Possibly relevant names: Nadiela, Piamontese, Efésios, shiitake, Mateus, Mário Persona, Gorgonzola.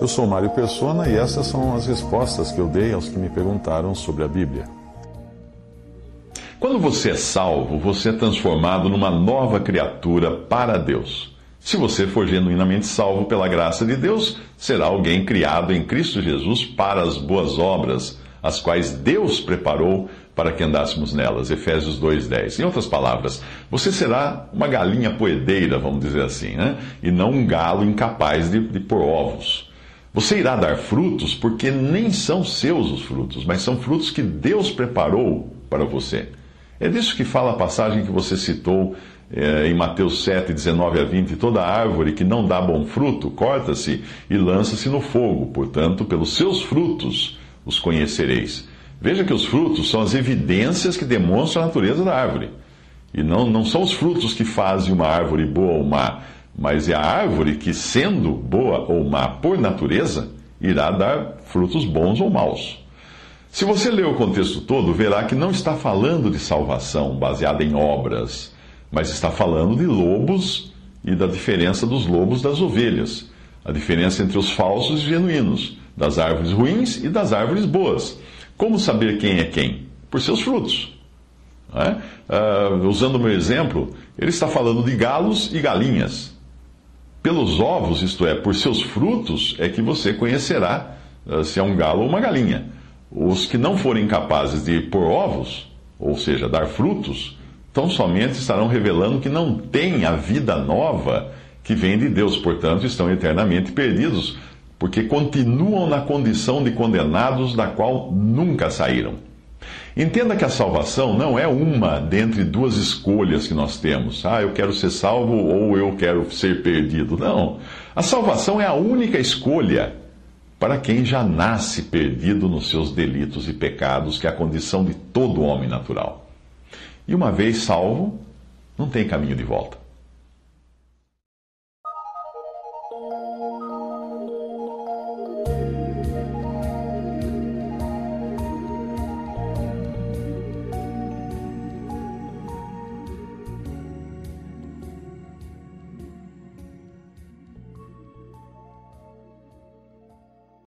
Eu sou Mário Persona e essas são as respostas que eu dei aos que me perguntaram sobre a Bíblia. Quando você é salvo, você é transformado numa nova criatura para Deus. Se você for genuinamente salvo pela graça de Deus, será alguém criado em Cristo Jesus para as boas obras, as quais Deus preparou para que andássemos nelas. Efésios 2:10. Em outras palavras, você será uma galinha poedeira, vamos dizer assim, né? E não um galo incapaz de pôr ovos. Você irá dar frutos porque nem são seus os frutos, mas são frutos que Deus preparou para você. É disso que fala a passagem que você citou em Mateus 7, 19 a 20. Toda árvore que não dá bom fruto, corta-se e lança-se no fogo. Portanto, pelos seus frutos os conhecereis. Veja que os frutos são as evidências que demonstram a natureza da árvore. E não são os frutos que fazem uma árvore boa ou má, mas é a árvore que, sendo boa ou má por natureza, irá dar frutos bons ou maus. Se você ler o contexto todo, verá que não está falando de salvação baseada em obras, mas está falando de lobos e da diferença dos lobos das ovelhas, a diferença entre os falsos e genuínos, das árvores ruins e das árvores boas. Como saber quem é quem? Por seus frutos. Não é? Usando o meu exemplo, ele está falando de galos e galinhas. Pelos ovos, isto é, por seus frutos, é que você conhecerá se é um galo ou uma galinha. Os que não forem capazes de pôr ovos, ou seja, dar frutos, tão somente estarão revelando que não têm a vida nova que vem de Deus. Portanto, estão eternamente perdidos, porque continuam na condição de condenados da qual nunca saíram. Entenda que a salvação não é uma dentre duas escolhas que nós temos. Eu quero ser salvo ou eu quero ser perdido. Não. A salvação é a única escolha para quem já nasce perdido nos seus delitos e pecados, que é a condição de todo homem natural. E uma vez salvo, não tem caminho de volta.